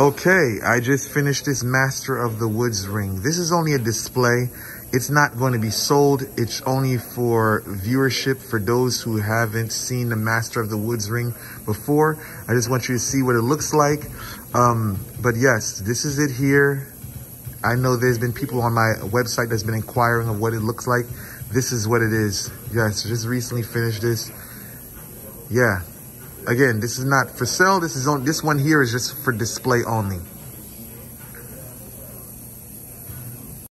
Okay, I just finished this Master of the Woods ring. This is only a display. It's not going to be sold. It's only for viewership for those who haven't seen the Master of the Woods ring before. I just want you to see what it looks like. But yes, this is it here. I know there's been people on my website that's been inquiring of what it looks like. This is what it is. Yes, just recently finished this. Yeah. Again, this is not for sale. This one here is just for display only.